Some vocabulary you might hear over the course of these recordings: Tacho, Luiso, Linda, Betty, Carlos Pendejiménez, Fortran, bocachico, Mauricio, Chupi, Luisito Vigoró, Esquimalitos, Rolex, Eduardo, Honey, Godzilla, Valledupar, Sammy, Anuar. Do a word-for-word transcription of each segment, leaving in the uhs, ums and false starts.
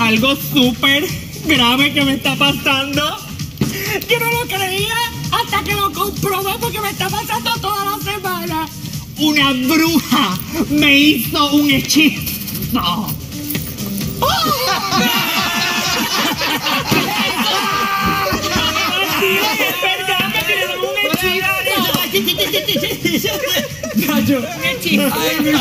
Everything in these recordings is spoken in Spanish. algo súper grave que me está pasando. Yo no lo creía hasta que lo comprobé, porque me está pasando toda la semana. Una bruja me hizo un hechizo. Tacho, ay, mi hijo,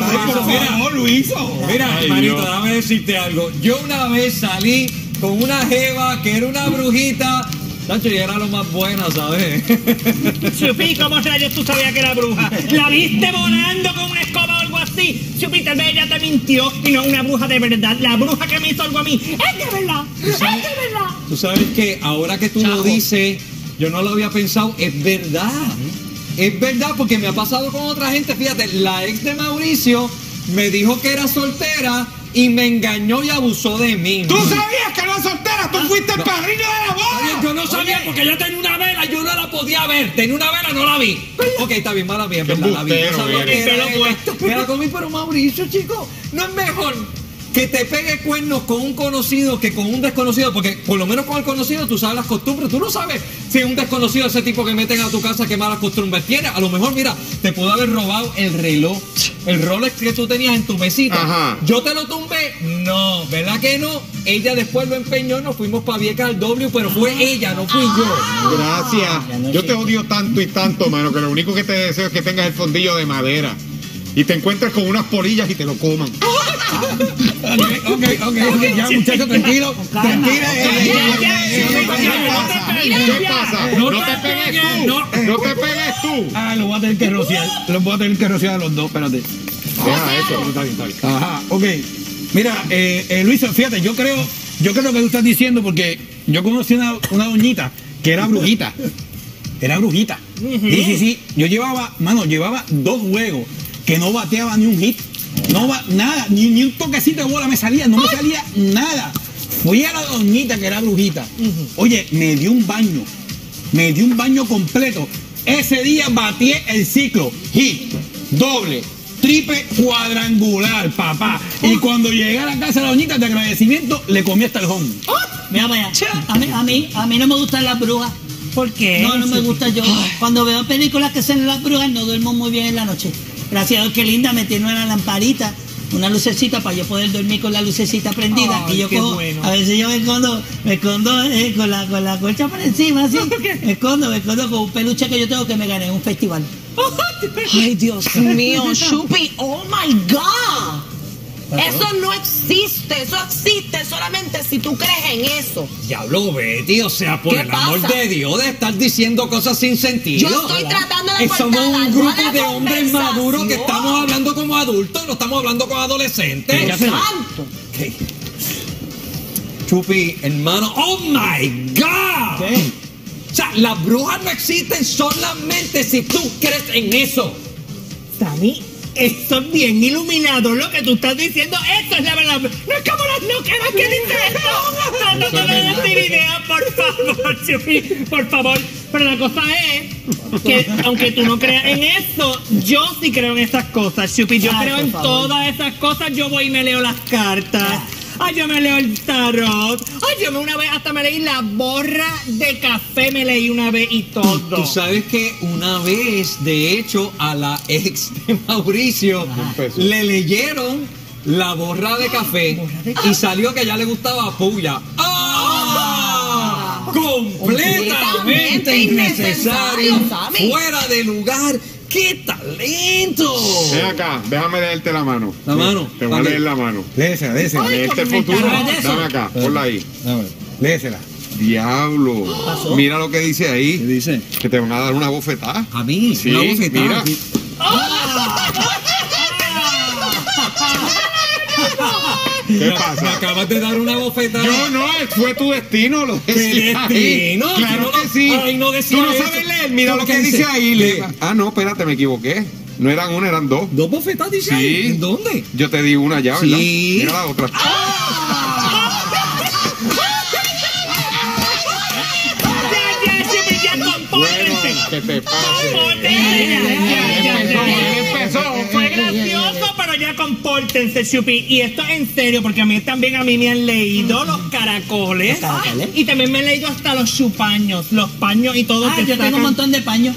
por favor. Mira, oh, Luiso. Mira, ay, manito, Dios. Déjame decirte algo. Yo una vez salí con una jeva que era una brujita. Tacho, y era lo más buena, ¿sabes? Chupi, ¿cómo rayos tú sabías que era bruja? ¿La viste volando con una escoba o algo así? Chupi, tal vez ella te mintió y no una bruja de verdad. La bruja que me hizo algo a mí es de verdad, es de verdad. Tú sabes que ahora que tú Chavo. lo dices... Yo no lo había pensado, es verdad. Es verdad, porque me ha pasado con otra gente. Fíjate, la ex de Mauricio me dijo que era soltera y me engañó y abusó de mí. ¿Tú sabías que no era soltera? ¡Tú fuiste el padrino de la boda! Yo no sabía, porque ella tenía una vela, yo no la podía ver. Tenía una vela, no la vi. Ok, está bien, mala mía, verdad, la vi. No sabía que era ella. Me la comí, pero Mauricio, chico, no es mejor que te pegue cuernos con un conocido que con un desconocido, porque por lo menos con el conocido tú sabes las costumbres. Tú no sabes si es un desconocido ese tipo que meten a tu casa, qué malas costumbres tiene. A lo mejor, mira, te pudo haber robado el reloj, el Rolex que tú tenías en tu mesita. Ajá. Yo te lo tumbé, no, ¿verdad que no? Ella después lo empeñó, nos fuimos para Vieca al doble, pero fue ella, no fui yo. Gracias. Yo te odio tanto y tanto, mano, que lo único que te deseo es que tengas el fondillo de madera y te encuentres con unas polillas y te lo coman. Ok, ok, ok, ya, muchachos, tranquilo. Tranquilo. ¿Qué pasa? No te pegues tú. No te pegues tú. Ah, lo voy a tener que rociar. Los voy a tener que rociar a los dos, espérate. Deja eso. Está bien, está bien. Ajá, ok. Mira, eh, eh, Luis, fíjate, yo creo, yo creo que tú estás diciendo, porque yo conocí una, una doñita que era brujita. Era brujita. Sí, sí, sí. Yo llevaba, mano, llevaba dos juegos que no bateaba ni un hit. No va nada, ni, ni un toquecito de bola me salía, no me salía nada. Fui a la doñita que era brujita. Oye, me dio un baño, me dio un baño completo. Ese día batí el ciclo, hit, doble, triple, cuadrangular, papá. Y cuando llegué a la casa de la doñita de agradecimiento, le comí hasta el home. Mira, vaya, a mí, a mí, a mí no me gustan las brujas. ¿Por qué? No, no me gusta yo. Cuando veo películas que son las brujas, no duermo muy bien en la noche. Gracias a Dios que Linda me tiene una lamparita, una lucecita, para yo poder dormir con la lucecita prendida. Ay, y yo cojo, bueno. A veces yo me escondo, me escondo eh, con, la, con la colcha por encima, así. Me escondo, me escondo con un peluche que yo tengo que me gané en un festival. Ay, Dios mío, Chupi, oh my God. Eso no existe, eso existe solamente si tú crees en eso. Diablo, Betty, o sea, por el amor de Dios, de estar diciendo cosas sin sentido. Yo estoy tratando de cortar. Somos un grupo de hombres maduros que estamos hablando como adultos, no estamos hablando como adolescentes. Exacto. Okay. Chupi, hermano, oh my God. Okay. O sea, las brujas no existen solamente si tú crees en eso. Dani, esto es bien iluminado lo que tú estás diciendo. Esto es la verdad. No es como las loqueras que dicen esto. Tratando de decir idea, por favor, Chupi, por favor. Pero la cosa es que, aunque tú no creas en eso, yo sí creo en esas cosas, Chupi. Yo Ay, creo en favor. todas esas cosas. Yo voy y me leo las cartas. Ay, yo me leo el tarot. Ay, yo me una vez hasta me leí la borra de café, me leí una vez y todo. Tú, tú sabes que una vez, de hecho, a la ex de Mauricio ah. le leyeron la borra de café, ah, borra de café. y salió que ya le gustaba puya. ¡Ah! ah. ah. Completamente innecesario, innecesario fuera de lugar. ¡Qué talento! Ven acá, déjame leerte la mano. ¿La mano? Te voy a leer la mano. Léesela, léesela. Léete el futuro. Dame acá, ponla ahí. Dame, léesela. Diablo. ¿Qué pasó? Mira lo que dice ahí. ¿Qué dice? Que te van a dar una bofetada. ¿A mí? Sí, una bofetada. Mira. Sí. ¿Qué pasa? Me acabas de dar una bofetada. Yo no, fue tu destino. Lo decía destino? Ahí. Claro que sí. Ay, no decía Tú no eso. sabes leer, mira lo que dice, dice ahí. Le... Ah, no, espérate, me equivoqué. No eran una, eran dos. ¿Dos bofetadas dice sí. ahí? ¿En dónde? Yo te di una ya, ¿verdad? Sí. Mira la otra. ¡Ah! ¡Ya, ya, Chupi, ya, compórrense! ¿Qué te pasa? ¡Compórrense! ¡Ya, ya, ya! ¡Empezó, empezó! ¡Fue gracioso, pero ya compórtense, Chupi. Y esto es en serio, porque a mí también a mí me han leído mm. los caracoles. ¿Los caracoles? Ay, y también me han leído hasta los chupaños, los paños y todo. Ah, que yo sacan... tengo un montón de paños.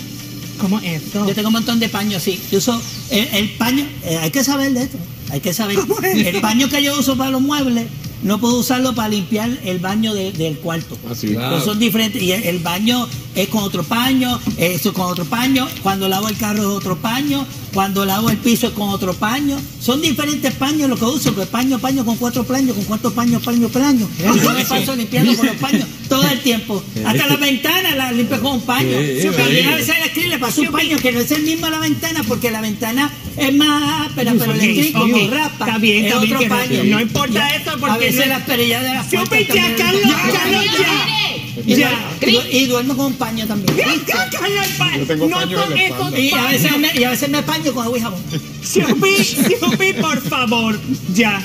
¿Cómo es esto? Yo tengo un montón de paños, sí. Yo uso el, el paño, eh, hay que saber de esto, hay que saber. El paño que yo uso para los muebles, no puedo usarlo para limpiar el baño de, del cuarto. Así, claro. Son diferentes. Y el, el baño es con otro paño, eso con otro paño. Cuando lavo el carro es otro paño. Cuando lavo el piso es con otro paño. Son diferentes paños lo que uso. Pues paño, paño, con cuatro paños, con cuatro paños, paño, paño. Y yo me paso limpiando con los paños todo el tiempo. Hasta las ventanas las limpio con un paño. Sí, sí, a veces al escribir le paso un paño que no es el mismo a la ventana, porque la ventana es más áspera, pero el escribir como rapa. Está bien, está bien. Otro paño. No importa esto porque... de las perillas de las puertas. Yo ya, Carlos, Carlos, ya. ya. ya. Y duermo con un paño también. Ya, Carlos, paño. Yo tengo paño no con esto de y, a veces me, y a veces me paño con agua y jabón. Chupi, por favor, ya.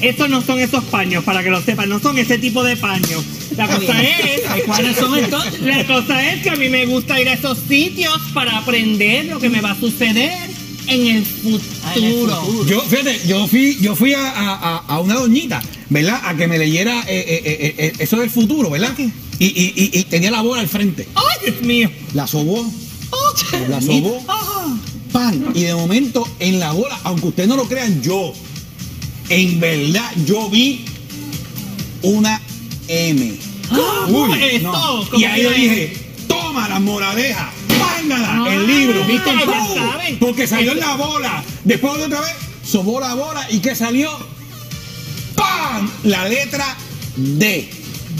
Estos no son esos paños, para que lo sepan. No son ese tipo de paños. La cosa es... ¿Cuáles son estos? La cosa es que a mí me gusta ir a esos sitios para aprender lo que me va a suceder en el futuro. Ah, en el futuro. Yo, fíjate, yo fui, yo fui a, a, a una doñita, ¿verdad? A que me leyera eh, eh, eh, eso del futuro, ¿verdad? Y, y, y, y tenía la bola al frente. ¡Ay, Dios mío! La sobó. Oh, la sobó. Oh. Pan. Y de momento, en la bola, aunque ustedes no lo crean, yo, en verdad, yo vi una M. ¿Cómo? Uy, esto? No. ¿Cómo? Y ahí yo dije, toma las moralejas. Ah, el libro, ¿viste? Uh, porque salió en la bola. Después de otra vez, sobó la bola. ¿Y qué salió? ¡Pam! La letra D.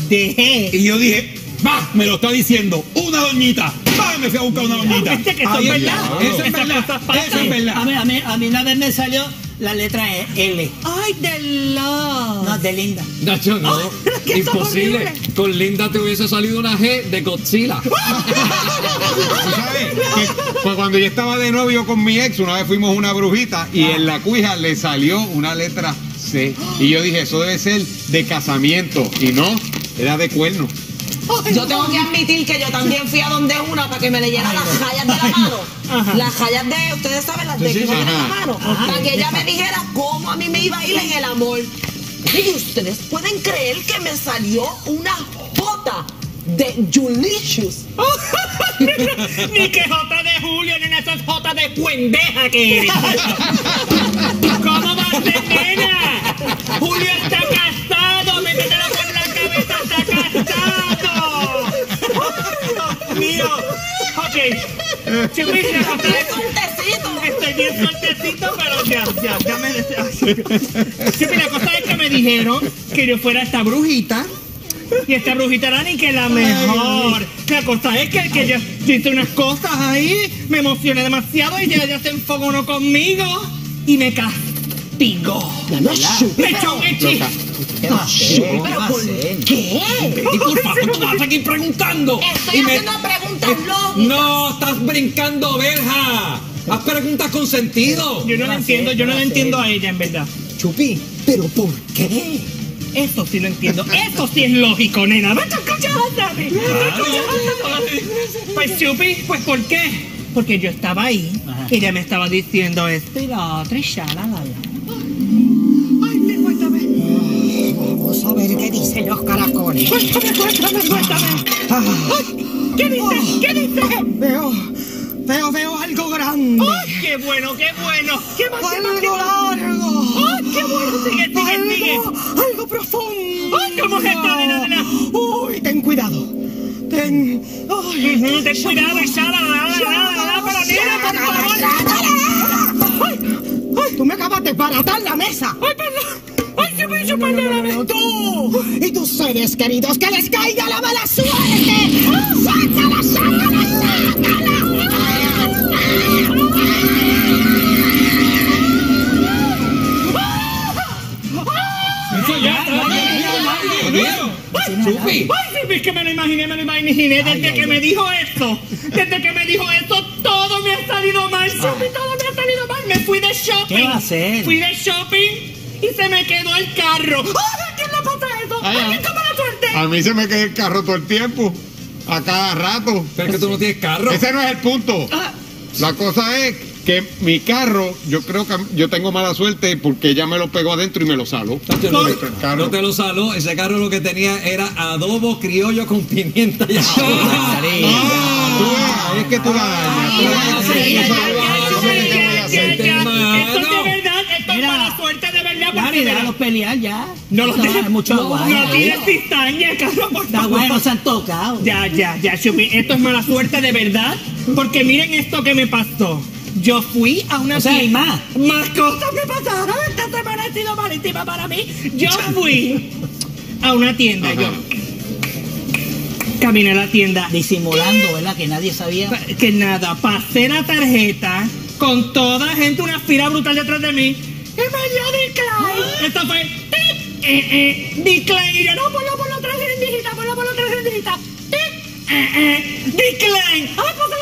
D. Y yo dije, ¡bah! Me lo está diciendo una doñita. ¡Bah! Me fui a buscar una doñita. Este que Ahí, es verdad. Claro. Eso es verdad. Eso es verdad. A mí, a, mí, a mí una vez me salió la letra E, L. ¡Ay, de love! No, de Linda. Nacho, no. Oh, imposible. Con Linda te hubiese salido una G de Godzilla. ¿Sabes? Pues cuando yo estaba de novio con mi ex, una vez fuimos a una brujita y ah. en la cuija le salió una letra C. Y yo dije, eso debe ser de casamiento. Y no, era de cuerno. Yo tengo que admitir que yo también fui a donde una para que me leyera las rayas de la mano. Ajá. Las rayas de, ustedes saben, las de sí, sí, que me la mano. Ajá. Para que ella me dijera cómo a mí me iba a ir en el amor. Y ustedes pueden creer que me salió una J de Julicious. Ni que J de Julio, ni esas J de pendeja que eres. ¿Cómo va a ser, nena? Julio está casado, métetelo con la cabeza, está casado. Mío. Ok. Chupi, ya no estoy sueltecito. Estoy bien sueltecito, pero ya, ya, ya me Chupi, la cosa es que me dijeron que yo fuera esta brujita. Y esta brujita era ni que la mejor. La cosa es que, que yo, yo hice unas cosas ahí, me emocioné demasiado y ya, ya se enfogó conmigo y me castigó. Me echó un hechizo. ¿Qué va a hacer? ¿Pero por qué? Betty, por favor, tú vas a seguir preguntando. Estoy y haciendo me... preguntas lógicas. No, estás brincando, verja. Haz preguntas con sentido. Yo no la entiendo, yo no la entiendo a ella, en verdad. Chupi, ¿pero por qué? Eso sí lo entiendo. Eso sí es lógico, nena. ¡Vete a escuchar, Dani! Pues, Chupi, ¿pues por qué? Porque yo estaba ahí. Ajá. Ella me estaba diciendo esto y la otra y ya, la, la, la. A ver qué dicen los caracoles. Cuéntame, cuéntame, cuéntame. Ay, ¿qué dice? Oh, ¿Qué dice? Veo, veo, veo algo grande. Ay, qué bueno, qué bueno. ¿Qué más, algo qué más, largo. Ay, qué bueno. Sigue, sigue, algo, sigue. Algo profundo. Ay, ¿cómo es esto, nena, nena? Uy, ten cuidado. Ten. Ay, uh -huh, ten cuidado, Sara. Ay, tú me acabas de baratar la mesa. Ay, perdón. ¡Ay, qué bello panorama! ¡Tú! ¡Y tus seres queridos! ¡Que les caiga la mala suerte! ¡Sácala, sácala, sácala! ¡Eso ya! ¡Ay, Chupi, que me lo imaginé, me lo imaginé! Desde que me dijo esto, desde que me dijo esto, todo me ha salido mal, Chupi, todo me ha salido mal. Me fui de shopping. ¿Qué va a hacer? Fui de shopping. Y se me quedó el carro. ¡Ay, quién le pasa eso! Ay, ¡ay, qué mala suerte! A mí se me queda el carro todo el tiempo. A cada rato. Pero es que tú no tienes carro. Ese no es el punto. Ah. La cosa es que mi carro, yo creo que yo tengo mala suerte porque ella me lo pegó adentro y me lo saló. No, no, no te lo saló, ese carro lo que tenía era adobo criollo con pimienta y adobo. Ah, ah, tú, ah, es que tú la dañas. Tú la dañas. Esto de verdad, esto es mala suerte de verdad. Dani, déjalos pelear ya. No los dejes. No tienes pistañas, Carlos, por favor. Los guayos se han tocado. Ya, ya, ya, Chupi. Esto es mala suerte de verdad porque miren esto que me pasó. Yo fui a una... O sea, hay más. Más cosas me pasaron. Esta semana ha sido malísima para mí. Yo fui a una tienda. Ajá. Yo caminé a la tienda. Disimulando, ¿qué? ¿Verdad? Que nadie sabía. Que nada. Pasé la tarjeta con toda gente, una fila brutal detrás de mí. Y me dio decline. ¿Ah? Esta fue... Eh, eh, decline. Y yo, no, ponlo, ponlo atrás en digita. Ponlo, ponlo atrás en digita. Eh, eh, decline. Ay, ponlo, ponlo.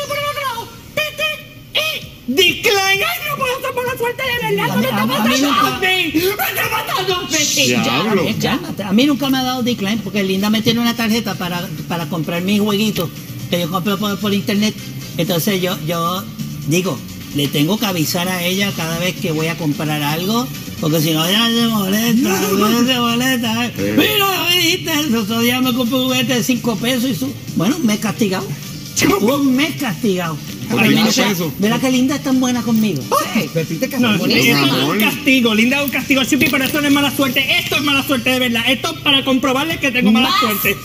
Decline, ay, no puedo estar por la suerte de verdad, no me está pasando a mí, me está pasando a mí. Ya, ya, a mí nunca me ha dado decline porque Linda me tiene una tarjeta para, para comprar mis jueguitos que yo compro por, por internet. Entonces yo, yo digo, le tengo que avisar a ella cada vez que voy a comprar algo, porque si no ella se molesta, ella se molesta. Mira, viste, el otro día me compré un juguete de cinco pesos y su... Bueno, me he castigado. Un mes castigado. ¿Verdad que Linda es tan buena conmigo? Sí, no, no, Linda es un castigo, Linda es un castigo, Chupi, pero esto no es mala suerte, esto es mala suerte de verdad, esto es para comprobarles que tengo mala ¿Más? suerte.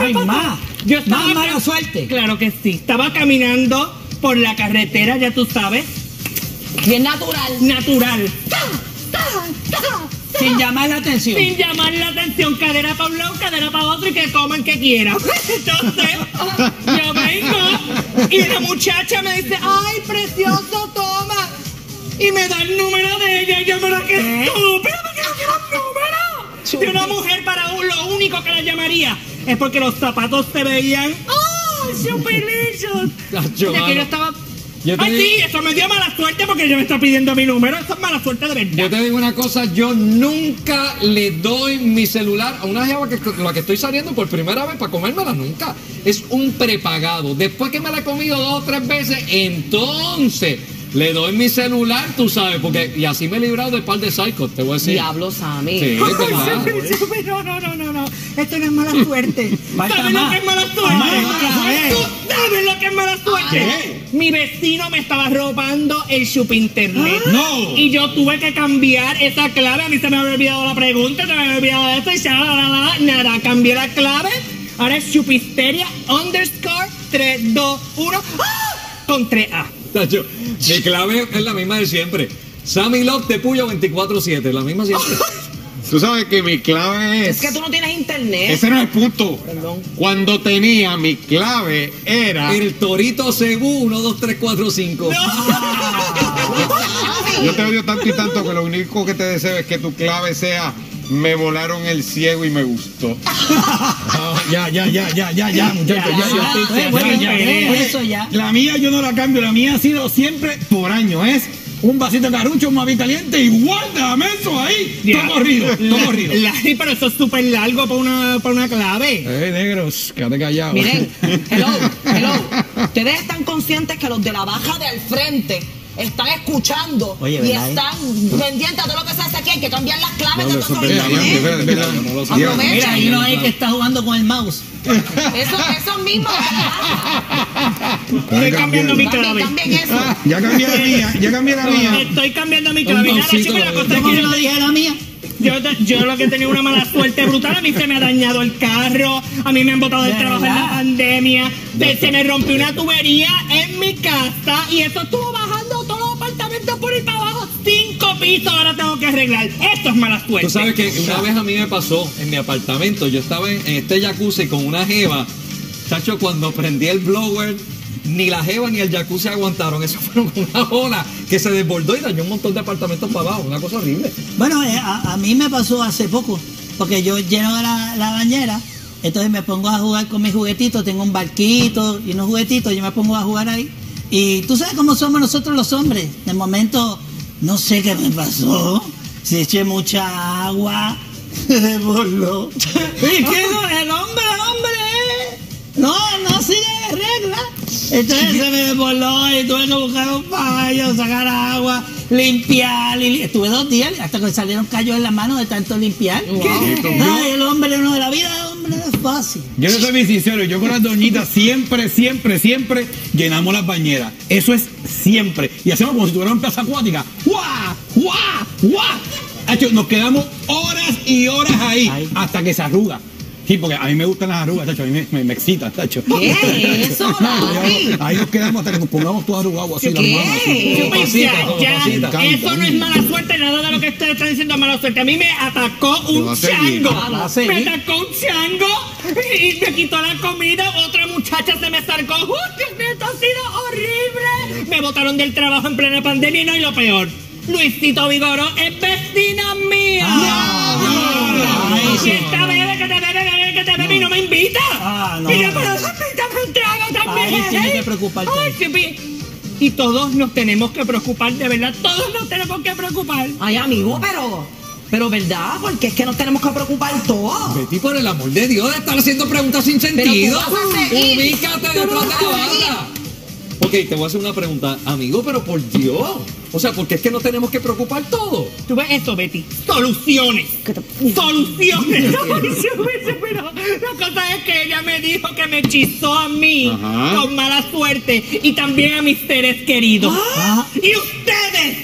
Ay, más. Yo estaba más mala suerte. Claro que sí, estaba caminando por la carretera, ya tú sabes. Bien natural. Natural. Sin llamar la atención. Sin llamar la atención, cadera para un lado, cadera para otro y que coman que quieran. Entonces, yo vengo y la muchacha me dice, ay, precioso, toma. Y me da el número de ella y yo me la quedo estúpida porque no quiero el número. Chupi. De una mujer para un, lo único que la llamaría es porque los zapatos te veían, oh, superlicious. De que yo estaba... Yo Ay, digo, sí, eso me dio mala suerte porque ella me está pidiendo mi número. Eso es mala suerte de verdad. Yo te digo una cosa, yo nunca le doy mi celular a una jeva que la que estoy saliendo por primera vez para comérmela nunca. Es un prepagado. Después que me la he comido dos o tres veces, entonces le doy mi celular, tú sabes, porque y así me he librado de par de psychos, te voy a decir. Diablo, Sammy. Sí, no, no, no, no, no. Esto no es mala suerte. ¿Sabes lo que es mala suerte? ¿Sabes lo que es mala suerte? Mi vecino me estaba robando el Chupi internet. No. Y yo tuve que cambiar esa clave. A mí se me había olvidado la pregunta, se me había olvidado esto y ya, nada, nada. Cambié la clave. Ahora es chupisteria underscore tres dos uno con tres A. Tacho, mi clave es la misma de siempre. Sammy Love te puyo veinticuatro siete, la misma siempre. Tú sabes que mi clave es... Es que tú no tienes internet. Ese no es el punto. Perdón. Cuando tenía, mi clave era... El Torito Cebú uno, dos, tres, cuatro, cinco. ¡No! Yo te odio tanto y tanto que lo único que te deseo es que tu clave sea... Me volaron el ciego y me gustó. Ya, ya, ya, ya, ya, ya, muchachos. Ya, ya. La mía yo no la cambio, la mía ha sido siempre por año, es... Un vasito de carucho, un mavi caliente y guárdame eso ahí. Yeah. Todo corrido, todo corrido. Sí, pero eso es súper largo para una, para una clave. Eh, negros, quédate callado. Miren, hello, hello. Ustedes están conscientes que los de la baja del frente están escuchando. Oye, y están pendientes de lo que se hace aquí. Hay que cambiar las claves no, de todo el mundo. Mira, hay uno ahí que está jugando con el mouse. Eso, eso mismo. Estoy cambiando mi clave. Ya cambié la mía, ya cambié la mía. Estoy cambiando mi clave. Yo no dije la mía. Yo, yo lo que he tenido una mala suerte brutal, a mí se me ha dañado el carro, a mí me han botado del trabajo en la pandemia, se, se me rompió una tubería en mi casa y eso estuvo bajando todos los apartamentos por ir para abajo, cinco pisos, ahora tengo que arreglar. Esto es mala suerte. Tú sabes que una vez a mí me pasó en mi apartamento, yo estaba en, en este jacuzzi con una jeva, Tacho, cuando prendí el blower, ni la jeva ni el jacuzzi aguantaron. Eso fueron una ola que se desbordó y dañó un montón de apartamentos para abajo. Una cosa horrible. Bueno, eh, a, a mí me pasó hace poco, porque yo lleno la, la bañera, entonces me pongo a jugar con mis juguetitos. Tengo un barquito y unos juguetitos, yo me pongo a jugar ahí. Y tú sabes cómo somos nosotros los hombres. De momento, no sé qué me pasó. Se eché mucha agua, se desbordó. ¿Y qué? El hombre, el hombre. No, no sigue regla. Entonces se me desvoló y tuve que buscar un paño, sacar agua, limpiar. Y estuve dos días hasta que salieron callos en las manos de tanto limpiar. Wow. Ay, el hombre no de la vida, el hombre no es fácil. Yo no soy bien sincero, yo con las doñitas siempre, siempre, siempre llenamos las bañeras. Eso es siempre. Y hacemos como si tuviéramos plaza acuática. ¡Guau! ¡Guau! ¡Guau! Nos quedamos horas y horas ahí. Ay. Hasta que se arruga. Sí, porque a mí me gustan las arrugas, Tacho, a mí me, me, me excita, Tacho. ¿Qué? Eso, ahí, ahí nos quedamos hasta que nos pongamos todos arrugados así, las manos así, como pasita, como pasita. Ya, eso no es mala suerte, nada de lo que ustedes están diciendo es mala suerte. A mí me atacó un chango. Me atacó un chango y me quitó la comida. Otra muchacha se me zarcó. ¡Uy, Dios mío, esto ha sido horrible! Me botaron del trabajo en plena pandemia y no, y lo peor, Luisito Vigoró es vecina mía. ¡No! Y no me invita. Ah, no. Y yo, pero invítame un trago también. Ay, sí, ¿eh? Preocupa, ay, sí, y todos nos tenemos que preocupar, de verdad. Todos nos tenemos que preocupar. Ay, amigo, pero, pero verdad, porque es que nos tenemos que preocupar todos. Betty, por el amor de Dios, de estar haciendo preguntas sin sentido. Ubícate detrás de la banda. Ok, te voy a hacer una pregunta, amigo, pero por Dios. O sea, porque es que nos tenemos que preocupar todo. Tú ves esto, Betty. Soluciones. Soluciones. Pero la cosa es que ella me dijo que me hechizó a mí. Ajá. Con mala suerte y también a mis seres queridos. ¿Ah? Y ustedes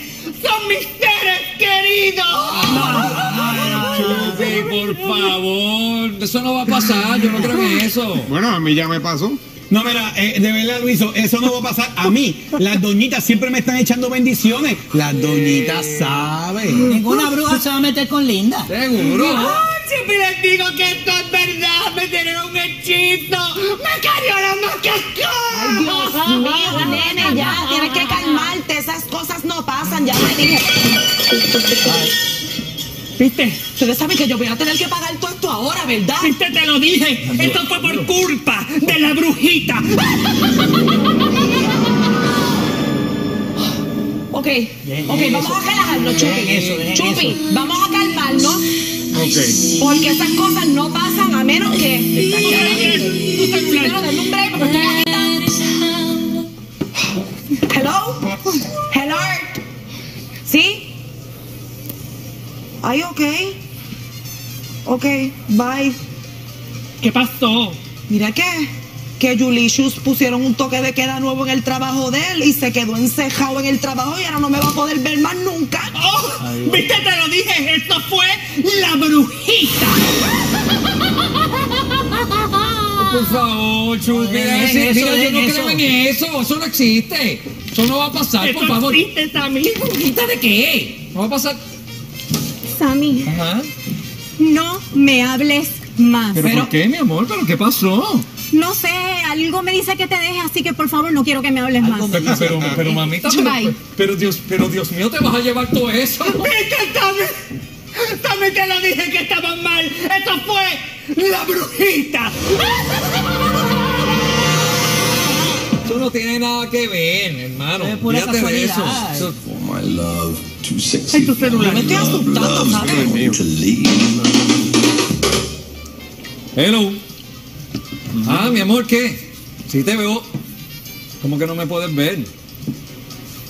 son mis seres queridos. Ah, Chupi, por favor. Eso no va a pasar. Yo no creo en eso. Bueno, a mí ya me pasó. No, mira, eh, de verdad, Luiso, eso no va a pasar a mí. Las doñitas siempre me están echando bendiciones. Las doñitas saben. Ninguna bruja se va a meter con Linda. Seguro. Ay, siempre les digo que esto es verdad. Me tienen un hechizo. ¡Me cayó la mascasca! Ay, Dios mío, nene, ya. Tienes que calmarte. Esas cosas no pasan. Ya me dije. Ay. ¿Viste? Ustedes saben que yo voy a tener que pagar todo esto ahora, ¿verdad? ¿Viste? Te lo dije. Esto fue por culpa de la brujita. Ok, ok, vamos a relajarnos, Chupi. Chupi, vamos a calmarnos. Ok. Porque esas cosas no pasan a menos que... Primero denle un break porque estoy agitando. Hello. Hello. ¿Sí? Ay, ok. Ok, bye. ¿Qué pasó? Mira que, que Julicius pusieron un toque de queda nuevo en el trabajo de él y se quedó encejado en el trabajo y ahora no me va a poder ver más nunca. Oh, ay, ¿viste? Te lo dije, esto fue la brujita. Por favor, Chupi. Mira, yo no creo en eso. Eso no existe. Eso no va a pasar, por favor. ¿Eso existe, Sammy? ¿Qué brujita de qué? No va a pasar... Sammy, ajá, no me hables más. ¿Pero, ¿Pero por qué, mi amor? ¿Pero qué pasó? No sé, algo me dice que te deje, así que por favor no quiero que me hables más. Pero, pero, pero mamita, pero, pero, pero, Dios, pero Dios mío, te vas a llevar todo eso. Sammy, Sammy, te lo dije que estabas mal. Eso fue la brujita. Eso no tiene nada que ver, hermano. Es pura casualidad. Eso. Oh, my love. En tu celular. Me estoy asustando, ¿sabes? Hello. Ah, mi amor, ¿qué? Si te veo. ¿Cómo que no me puedes ver?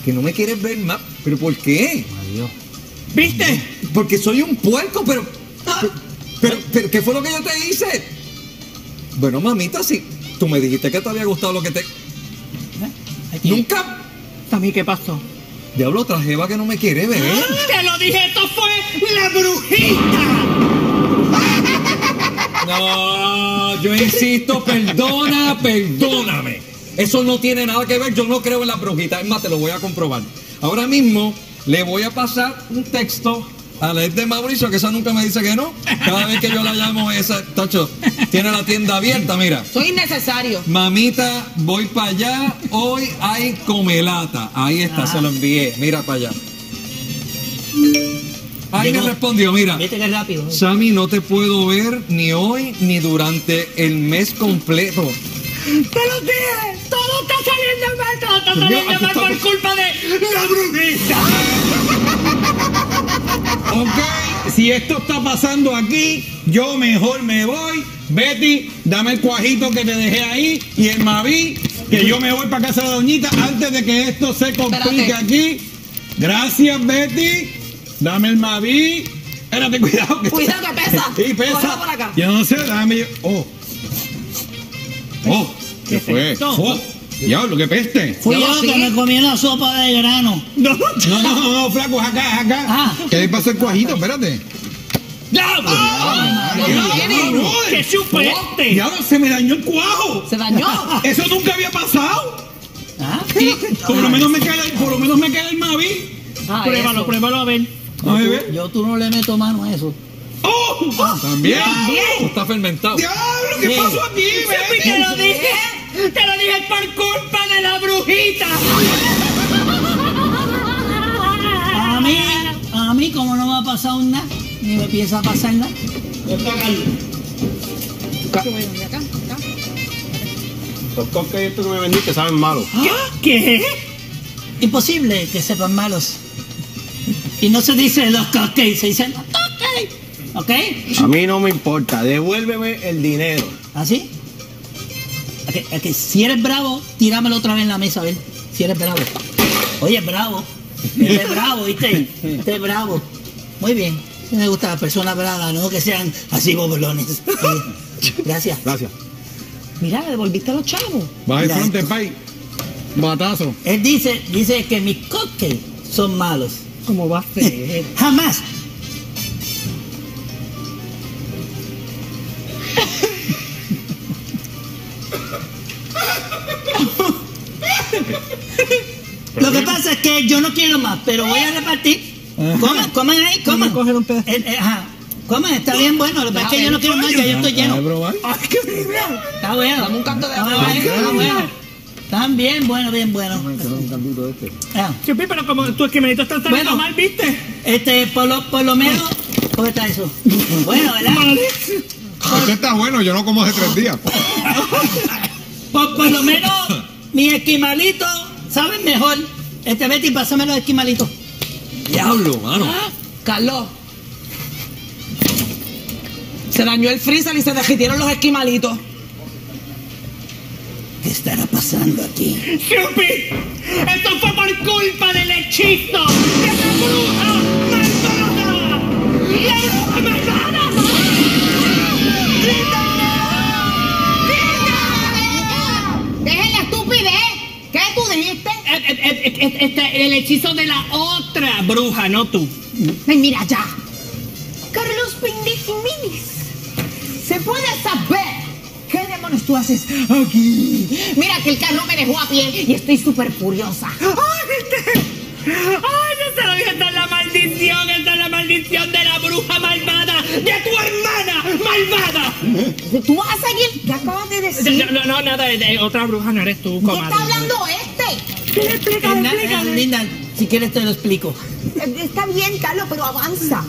Que no me quieres ver más. ¿Pero por qué? Adiós. ¿Viste? Porque soy un puerco, pero... Pero, pero, pero ¿qué fue lo que yo te hice? Bueno, mamita, sí. Tú me dijiste que te había gustado lo que te... Nunca... ¿A mí qué pasó? Diablo, otra jeva que no me quiere ver. Te lo dije, esto fue la brujita. No, yo insisto, perdona, perdóname. Eso no tiene nada que ver, yo no creo en la brujita. Es más, te lo voy a comprobar. Ahora mismo le voy a pasar un texto a la ex de Mauricio, que esa nunca me dice que no. Cada vez que yo la llamo, esa, Tacho, tiene la tienda abierta, mira. Soy innecesario. Mamita, voy para allá. Hoy hay comelata. Ahí está, ah, se lo envié. Mira para allá. Ahí me respondió, mira. Vete que rápido. Sammy, no te puedo ver ni hoy ni durante el mes completo. ¡Te lo dije! ¡Todo está saliendo mal! ¡Todo está saliendo mal por culpa de la brujita! Ok, si esto está pasando aquí, yo mejor me voy. Betty, dame el cuajito que te dejé ahí y el Mavi. que yo me voy para casa de la doñita antes de que esto se complique. Espérate. Aquí. Gracias, Betty. Dame el Mavi. Espérate, cuidado. Que cuidado que pesa. Y pesa. Por acá. Yo no sé, dame. Oh. Oh. ¿Qué fue? Oh. Diablo, que peste. Fui yo, yo sí. que me comí la sopa de grano. No, no, no, no, flaco, es acá, es acá. Ah. ¿Qué le pasó el cuajito? Espérate. ¡Diablo! ¡Qué chupe este! ¡Diablo, se me dañó el cuajo! ¡Se dañó! ¡Eso nunca había pasado! ¿Ah? Sí. Por lo menos me queda, por lo menos me queda el Mavi. Ah, pruébalo, eso. pruébalo a ver. A ver. Yo tú no le meto mano a eso. ¡Oh! oh ¡También! Eso está fermentado. ¡Diablo, qué sí. pasó aquí, Betty! ¡Te lo dije! ¡Te lo dije por culpa de la brujita! A mí, a mí como no me ha pasado nada, ni me piensa pasar nada. Está acá. Acá, acá. Los cupcakes estos que me vendí que saben malos. ¿Qué? Imposible que sepan malos. Y no se dice los cupcakes, se dicen los cupcakes. ¿Ok? A mí no me importa, devuélveme el dinero. ¿Ah, sí? Okay, okay. Si eres bravo, tíramelo otra vez en la mesa, a ver. Si eres bravo. Oye, bravo. Eres bravo, ¿viste? Eres bravo. Muy bien. Me gustan las personas bravas, no que sean así bobolones. Sí. Gracias. Gracias. Mira, devolviste a los chavos. Va al frente, pay. Batazo. Él dice, dice que mis cupcakes son malos. ¿Cómo va a ser? Jamás. Lo que pasa es que yo no quiero más, pero voy a repartir. Coman, coman ahí, coman. Coger un pedazo. Eh, eh, ajá. Coman, está bien bueno. Lo que pasa es que yo no quiero más, ya yo estoy lleno. Probar? Ay, qué bueno. Está bueno. Dame un canto de agua. Está, bueno. Está bueno. Están bien buenos, bien buenos. Este. Ah. Chupi, pero como tus quimenitos están tan bueno, mal, ¿viste? Este, por lo, por lo menos. ¿Cómo está eso? Bueno, ¿verdad? Por... Este está bueno, yo no como hace tres días. por, por lo menos, mis esquimalitos saben mejor. Este, Betty, pásame los esquimalitos. Diablo, mano. ¿Ah? Carlos. Se dañó el freezer y se derritieron los esquimalitos. ¿Qué estará pasando aquí? ¡Chupi! ¡Esto fue por culpa del hechizo! ¡De la bruja malvada! ¡La bruja malvada! ¡Linda! ¡Linda! ¡Dejen la estupidez! ¿Qué tú dijiste? Este, este, este, el hechizo de la otra bruja, no tú. Ven, mira ya. Carlos Pendejiménez. ¿Se puede saber qué demonios tú haces aquí? Mira que el Carlos me dejó a pie y estoy súper furiosa. ¡Ay, este! ¡Ay, yo se lo dije! ¡Esta es la maldición! ¡Esta es la maldición de la bruja malvada! ¡De tu hermana malvada! ¿Tú vas a seguir? ¿Qué acabas de decir? No, no, no nada. De, de otra bruja no eres tú, comadre. ¿Qué está hablando este? ¿Qué le explica? Eh, Linda, si quieres te lo explico. Está bien, Carlos, pero avanza.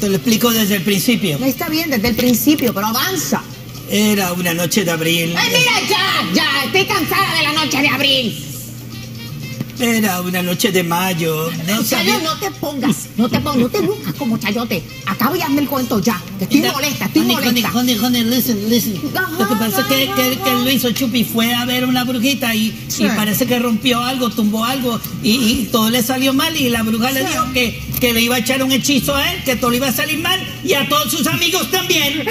Te lo explico desde el principio. Está bien, desde el principio, pero avanza. Era una noche de abril. ¡Ay, mira, ya, ya! Estoy cansada de la noche de abril. Era una noche de mayo. No sabía... no te pongas, no te pongas, no te buscas como chayote. Acaba y hazme el cuento ya. Estoy la... molesta, estoy honey, molesta. Honey, honey, honey, listen, listen. Ajá, Lo que pasa ajá, es que, que, que lo hizo Chupi. Fue a ver una brujita y, sí. y parece que rompió algo, tumbó algo y, y todo le salió mal. Y la bruja sí. le dijo que, que le iba a echar un hechizo a él, que todo le iba a salir mal y a todos sus amigos también.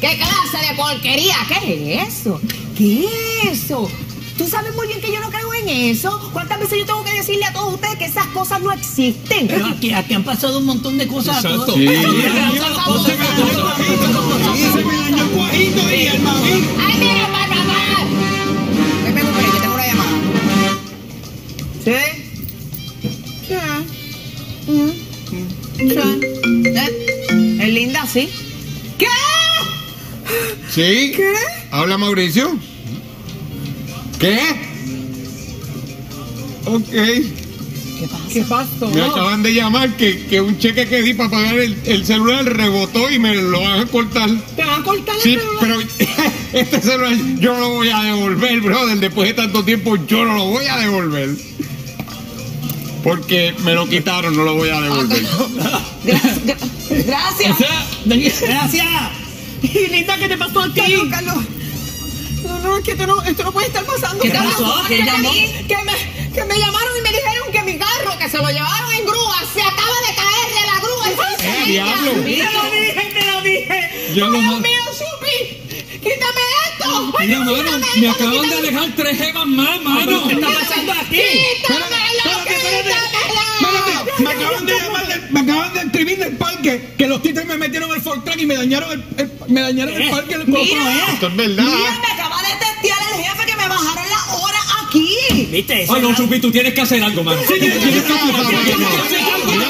¿Qué clase de porquería? ¿Qué es eso? ¿Qué es eso? Tú sabes muy bien que yo no creo en eso. ¿Cuántas veces yo tengo que decirle a todos ustedes que esas cosas no existen? Pero aquí, aquí han pasado un montón de cosas. Exacto. Sí. Sí. Se me dañó el cuajito y el mavín. ¡Ay, mira, para mamá! Me pego por ahí, que tengo una llamada. ¿Sí? ¿Es linda, sí? ¿Qué? ¿Sí? ¿Qué? ¿Habla Mauricio? ¿Qué? Ok. ¿Qué pasa? ¿Qué pasó? Me acaban de llamar que, que un cheque que di para pagar el, el celular rebotó y me lo van a cortar. ¿Te van a cortar el sí, celular? Sí, pero este celular yo no lo voy a devolver, brother. Después de tanto tiempo yo no lo voy a devolver. Porque me lo quitaron, no lo voy a devolver. Okay. Gracias. Gracias. Gracias. Y Linda, ¿qué te pasó a ti? Carlos, Carlos. No, no, es que esto no, esto no puede estar pasando. ¿Qué te pasó? ¿Qué llamó? Que me, que me llamaron y me dijeron que mi carro, que se lo llevaron en grúa, se acaba de caer de la grúa. ¡Eh, diablo! ¡Te lo dije, te lo dije! Yo ¡Dios no... mío, Chupi! ¡Quítame esto! Ay, mira, mano, quítame me esto, acaban quítame. de dejar tres jevas más, mano. ¿Qué está pasando aquí? ¡Quítamelo, quítamelo! Me acaban de llamar, me acaban de escribir del parque que los títeres me metieron el Fortran y me dañaron el, el, me dañaron el parque. El mira, esto es verdad. Mira, me acaba de testear el jefe que me bajaron la hora aquí. ¿Viste eso? Ay, no, Chupi, tú tienes que hacer algo, mano. Sí, tienes que hacer algo.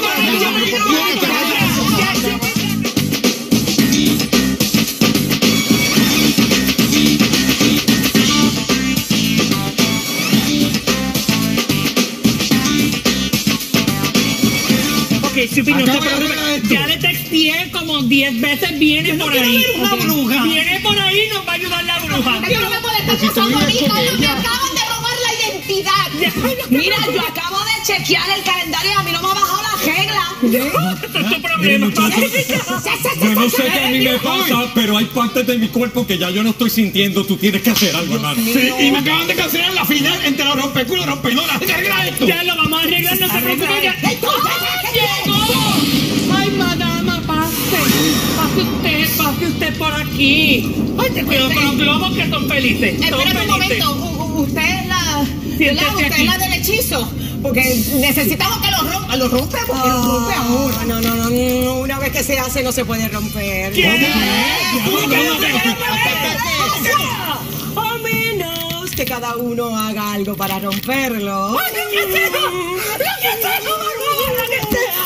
Chupi, no te preocupes. Ya le texteé como diez veces. Viene por ahí. Una bruja. Viene por ahí y nos va a ayudar la bruja. Yo no me puedo estar pasando a mí, Carlos. Me acaban de robar la identidad. Mira, yo acabo de chequear el calendario y a mí no me ha bajado la regla. ¿Este es tu problema? Yo no sé qué a mí me pasa, pero hay partes de mi cuerpo que ya yo no estoy sintiendo. Tú tienes que hacer algo, hermano. Sí, y me acaban de cancelar la final entre los rompeculos y los rompedoras. Arregla esto. Ya lo vamos a arreglar, no se preocupen. Pase usted, pase usted por aquí. Ay, te cuido con los globos que son felices. Espera un momento, U usted es la, la, usted es la del hechizo. Porque necesitamos que los rompa. Los rompe porque oh, los rompe ahora. No, no, no, no. Una vez que se hace no se puede romper. ¿Qué? A menos que cada uno haga algo para romperlo. ¡Lo que sea! ¡Lo que sea!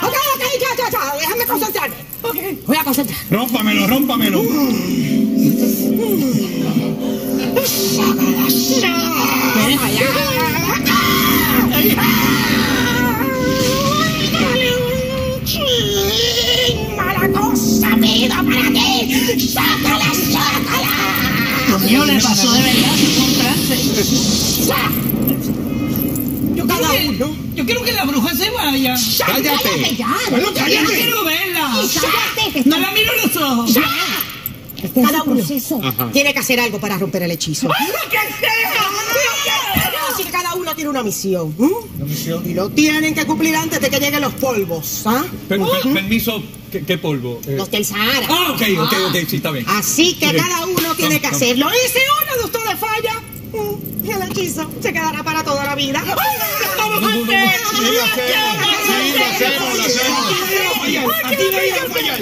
Ok, ok, ya, ya, ya. Déjame concentrarme. Okay. Voy a concentrar. Rómpamelo, rómpamelo. ¡Mala cosa, vida para ti! ¡Sácala, sácala! Lo mío le pasó de verdad sin comprarse. Yo quiero, que, yo quiero que la bruja se vaya. ¡Cállate! ¡Cállate ya! Bueno, ¡cállate! ¡Yo no quiero verla! ¡Cállate! ¡No la miro en los ojos! ¡Ya! Cada uno tiene que hacer algo para romper el hechizo. ¡Ay, lo que sea! Así que cada uno tiene una misión. ¿Una misión? Y lo tienen que cumplir antes de que lleguen los polvos. ¿Ah? Per uh -huh. Permiso, ¿qué, qué polvo? Eh. Los del Sahara. Ah, ok, ok, ok, sí, está bien. Así que okay. cada uno tiene no, que no. hacerlo. Y si uno de ustedes falla... Y el hechizo se quedará para toda la vida. ¡Vamos a hacer! ¡Sí, lo hacemos! ¡Aquí no hay que fallar!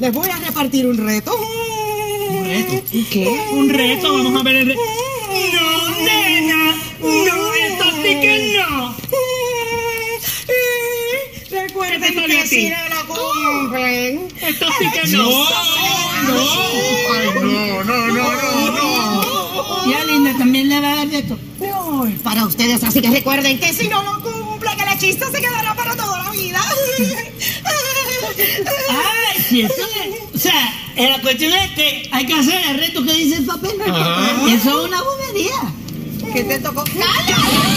Les voy a repartir un reto. ¿Un reto? ¿Qué? ¿Un reto? Vamos a ver el reto. ¡No, nena! ¡No, esto sí que no! Recuerden que si no lo cumplen... ¡Esto sí que no! ¡No! ¡Ay, no, no, no, no, no! Ya, Linda, también le va a dar de esto. No, es para ustedes, así que recuerden que si no lo cumplen, que la chista se quedará para toda la vida. Ay, si eso es... O sea, la cuestión es que hay que hacer el reto que dice el papel. Ah. Eso es una bobería. ¿Qué te tocó? ¡Cállate!